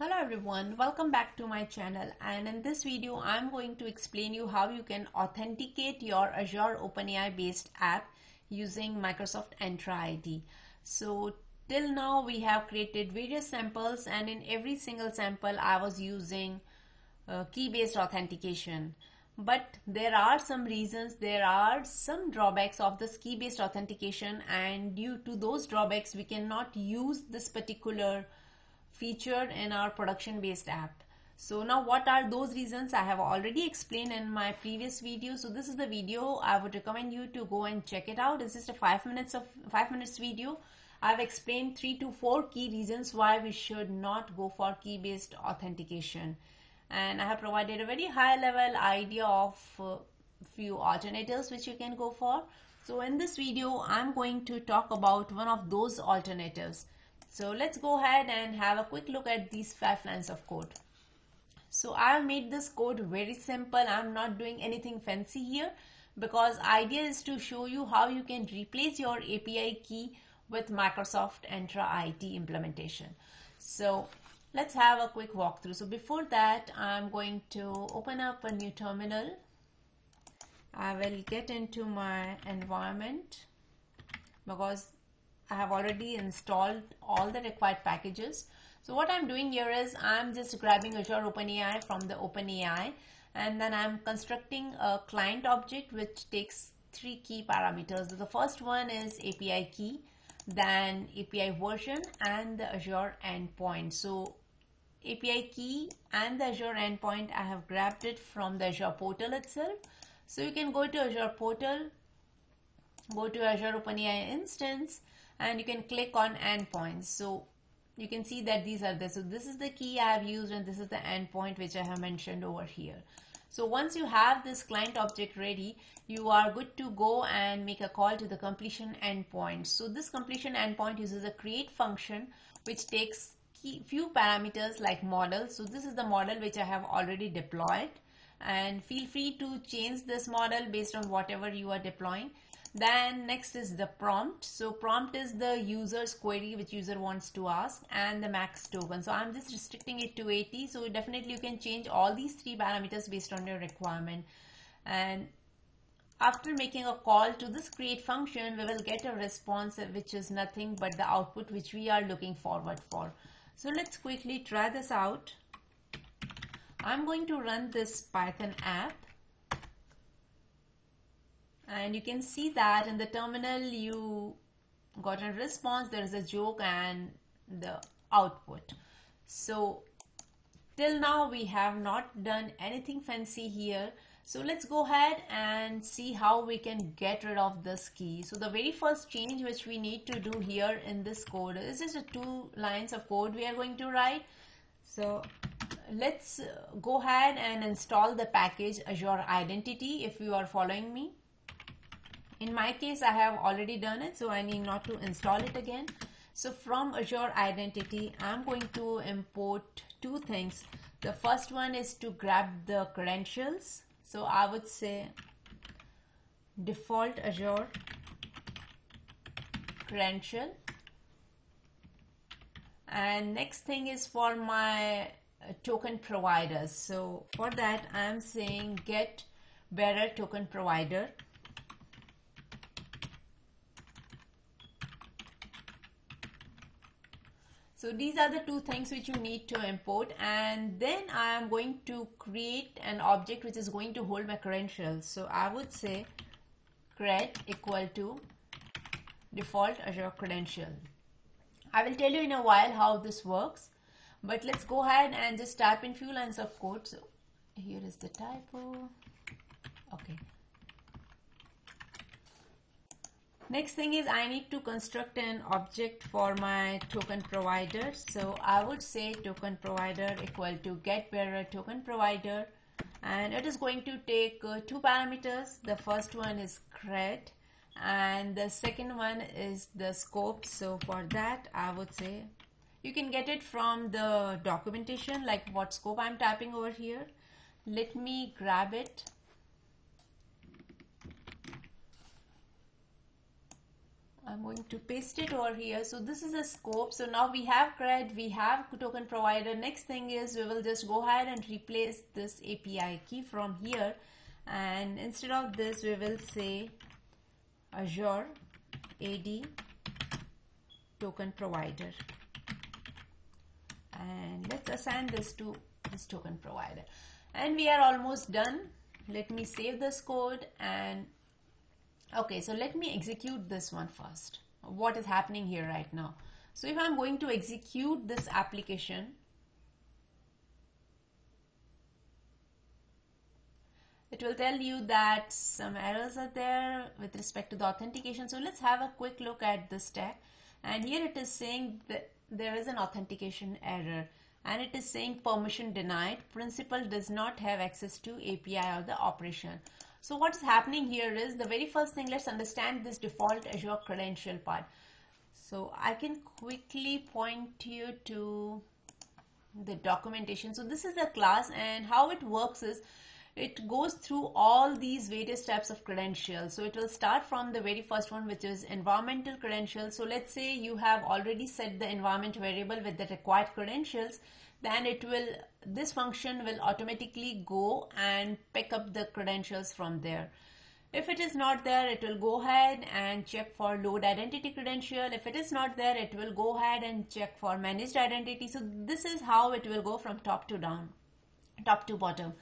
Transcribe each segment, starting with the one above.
Hello everyone, welcome back to my channel, and in this video I'm going to explain you how you can authenticate your Azure OpenAI based app using Microsoft Entra ID. So till now we have created various samples, and in every single sample I was using key based authentication. But there are some drawbacks of this key based authentication, and due to those drawbacks we cannot use this particular feature in our production based app. So now what are those reasons? I have already explained in my previous video, so this is the video I would recommend you to go and check it out. This is a 5 minutes video. I've explained 3 to 4 key reasons why we should not go for key based authentication, and I have provided a very high level idea of few alternatives which you can go for. So in this video I'm going to talk about one of those alternatives. So let's go ahead and have a quick look at these 5 lines of code. So I've made this code very simple. I'm not doing anything fancy here, because idea is to show you how you can replace your API key with Microsoft Entra ID implementation. So let's have a quick walkthrough. So before that, I'm going to open up a new terminal. I will get into my environment because I have already installed all the required packages. So what I'm doing here is I'm just grabbing Azure OpenAI from the OpenAI, and then I'm constructing a client object which takes 3 key parameters. The first one is API key, then API version, and the Azure endpoint. So API key and the Azure endpoint, I have grabbed it from the Azure portal itself. So you can go to Azure portal, go to Azure OpenAI instance, and you can click on endpoints. So you can see that these are there. So this is the key I have used, and this is the endpoint which I have mentioned over here. So once you have this client object ready, you are good to go and make a call to the completion endpoint. So this completion endpoint uses a create function which takes few parameters like model. So this is the model which I have already deployed, and feel free to change this model based on whatever you are deploying. Then next is the prompt. So prompt is the user's query which user wants to ask, and the max token. So I'm just restricting it to 80. So definitely you can change all these 3 parameters based on your requirement. And after making a call to this create function, we will get a response which is nothing but the output which we are looking forward for. So let's quickly try this out. I'm going to run this Python app. And you can see that in the terminal you got a response, there is a joke and the output. So till now we have not done anything fancy here. So let's go ahead and see how we can get rid of this key. So the very first change which we need to do here in this code is just 2 lines of code we are going to write. So let's go ahead and install the package Azure Identity if you are following me. In my case, I have already done it, so I need not to install it again. So from Azure Identity, I'm going to import 2 things. The first one is to grab the credentials. So I would say default Azure credential. And next thing is for my token providers. So for that, I'm saying get bearer token provider. So these are the 2 things which you need to import, and then I am going to create an object which is going to hold my credentials. So I would say cred equal to default Azure credential. I will tell you in a while how this works, but let's go ahead and just type in few lines of code. So here is the typo. Okay. Next thing is I need to construct an object for my token provider. So I would say token provider equal to get bearer token provider, and it is going to take 2 parameters. The first one is cred, and the second one is the scope. So for that, I would say you can get it from the documentation, like what scope I'm typing over here. Let me grab it. I'm going to paste it over here. So this is a scope. So now we have cred, we have token provider. Next thing is we will just go ahead and replace this API key from here. And instead of this, we will say Azure AD token provider. And let's assign this to this token provider. And we are almost done. Let me save this code and okay, so let me execute this one first. What is happening here right now? So if I'm going to execute this application, it will tell you that some errors are there with respect to the authentication. So let's have a quick look at this tag. And here it is saying that there is an authentication error. And it is saying permission denied. Principal does not have access to API or the operation. So what's happening here is the very first thing, let's understand this default Azure credential part. So I can quickly point you to the documentation. So this is a class and how it works is it goes through all these various types of credentials. So it will start from the very first one, which is environmental credentials. So let's say you have already set the environment variable with the required credentials. Then it will, this function will automatically go and pick up the credentials from there. If it is not there, it will go ahead and check for load identity credential. If it is not there, it will go ahead and check for managed identity. So this is how it will go from top to down, top to bottom.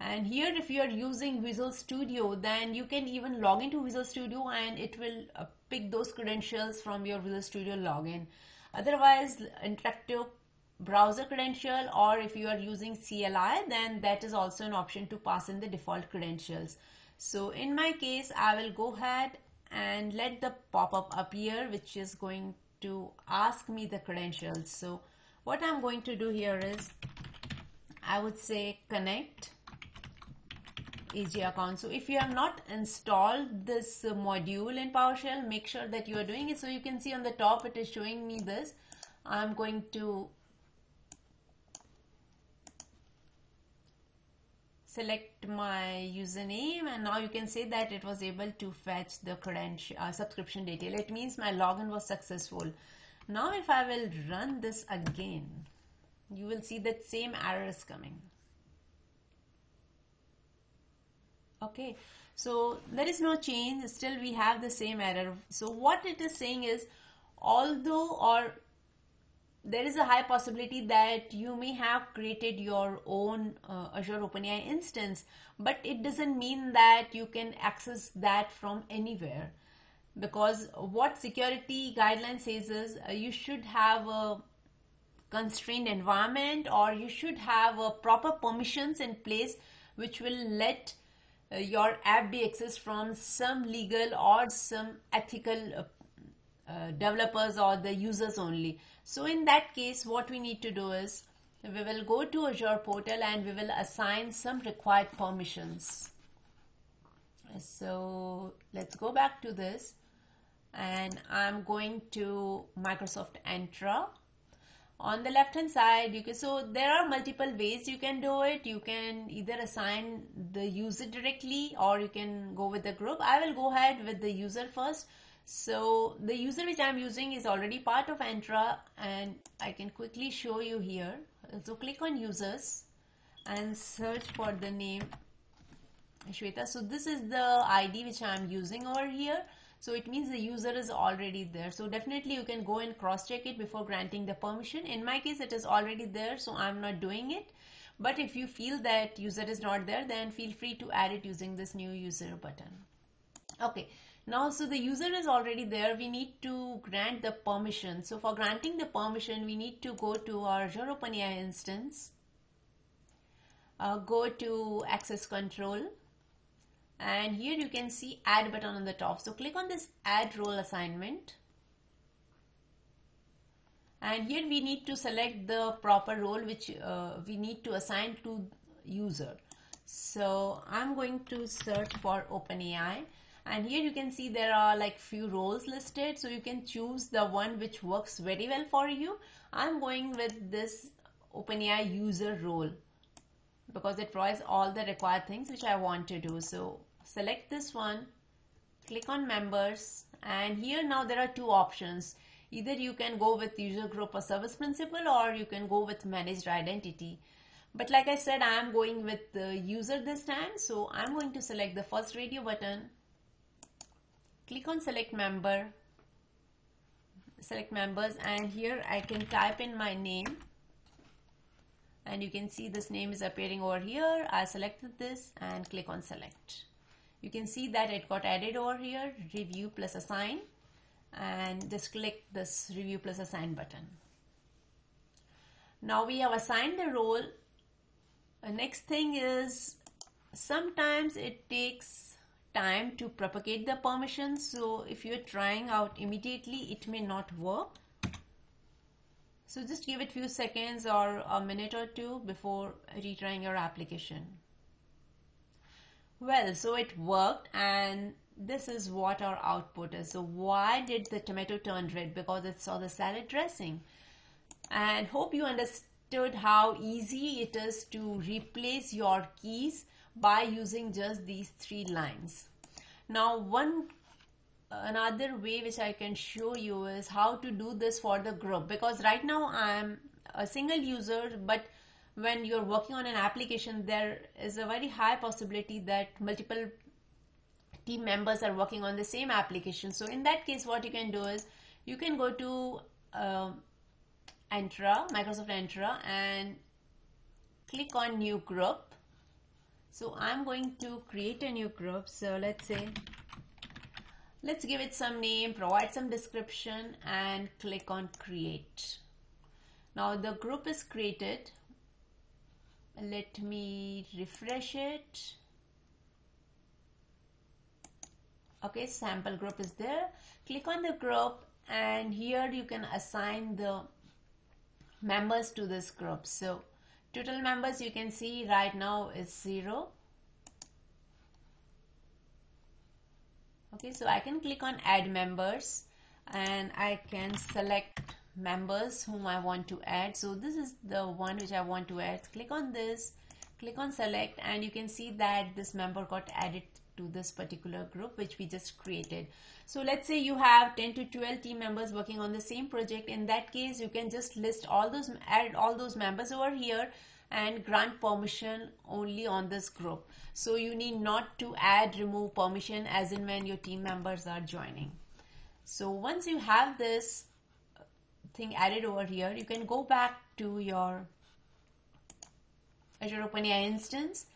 And here, if you are using Visual Studio, then you can even log into Visual Studio and it will pick those credentials from your Visual Studio login. Otherwise, interactive browser credential, or if you are using CLI, then that is also an option to pass in the default credentials. So in my case, I will go ahead and let the pop-up appear, which is going to ask me the credentials. So what I'm going to do here is I would say connect AG account. So if you have not installed this module in PowerShell, make sure that you are doing it. So you can see on the top, it is showing me this. I'm going to select my username and now you can see that it was able to fetch the credential subscription detail. It means my login was successful. Now if I will run this again, you will see that same error is coming. Okay, so there is no change, still we have the same error. So what it is saying is, although or there is a high possibility that you may have created your own Azure OpenAI instance, but it doesn't mean that you can access that from anywhere, because what security guideline says is you should have a constrained environment or you should have proper permissions in place which will let your app be accessed from some legal or some ethical developers or the users only. So in that case, what we need to do is we will go to Azure portal and we will assign some required permissions. So let's go back to this and I'm going to Microsoft Entra. On the left hand side, you can, so there are multiple ways you can do it. You can either assign the user directly or you can go with the group. I will go ahead with the user first. So the user which I'm using is already part of Entra and I can quickly show you here. So click on users and search for the name Shweta. So this is the ID which I'm using over here. So it means the user is already there. So definitely you can go and cross-check it before granting the permission. In my case, it is already there, so I'm not doing it. But if you feel that user is not there, then feel free to add it using this new user button. Okay. Now, so the user is already there. We need to grant the permission. So for granting the permission, we need to go to our Azure OpenAI instance, go to access control, and here you can see add button on the top. So click on this add role assignment. And here we need to select the proper role, which we need to assign to user. So I'm going to search for OpenAI. And here you can see there are like few roles listed, so you can choose the one which works very well for you. I'm going with this OpenAI user role because it provides all the required things which I want to do. So select this one, click on members And here now there are two options. Either you can go with user group or service principal, or you can go with managed identity. But like I said, I am going with the user this time. So I'm going to select the first radio button. Click on select member. Select members, and here I can type in my name. And you can see this name is appearing over here. I selected this and click on select. You can see that it got added over here, review plus assign, and just click this review plus assign button. Now we have assigned the role. The next thing is, sometimes it takes time to propagate the permissions. So if you're trying out immediately, it may not work. So just give it a few seconds or a minute or two before retrying your application. Well, so it worked, and this is what our output is. So why did the tomato turn red? Because it saw the salad dressing. And hope you understood how easy it is to replace your keys by using just these three lines. Now another way which I can show you is how to do this for the group, because right now I'm a single user, but when you're working on an application, there is a very high possibility that multiple team members are working on the same application. So in that case, what you can do is you can go to Entra, Microsoft Entra, and click on new group. So I'm going to create a new group. So let's give it some name, provide some description, and click on create. Now the group is created. Let me refresh it. Okay, sample group is there. Click on the group, and here you can assign the members to this group. So total members, you can see right now is 0. Okay, so I can click on add members, and I can select members whom I want to add. So this is the one which I want to add. Click on this, click on select, and you can see that this member got added to this particular group which we just created. So let's say you have 10 to 12 team members working on the same project. In that case, you can just list all those, add all those members over here, and grant permission only on this group. So you need not to add remove permission as in when your team members are joining. So once you have this thing added over here, you can go back to your Azure OpenAI instance,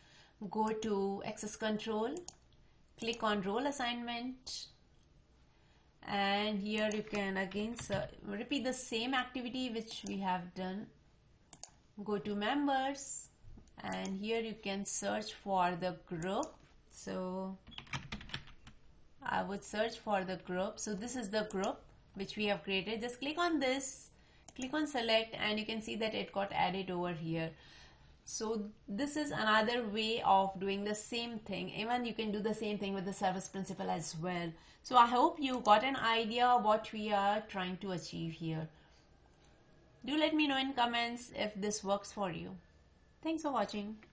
go to access control, click on role assignment, and here you can again repeat the same activity which we have done. Go to members, and here you can search for the group. So I would search for the group. So this is the group which we have created. Just click on this, click on select, and you can see that it got added over here. So this is another way of doing the same thing. Even you can do the same thing with the service principal as well. So I hope you got an idea of what we are trying to achieve here. Do let me know in comments if this works for you. Thanks for watching.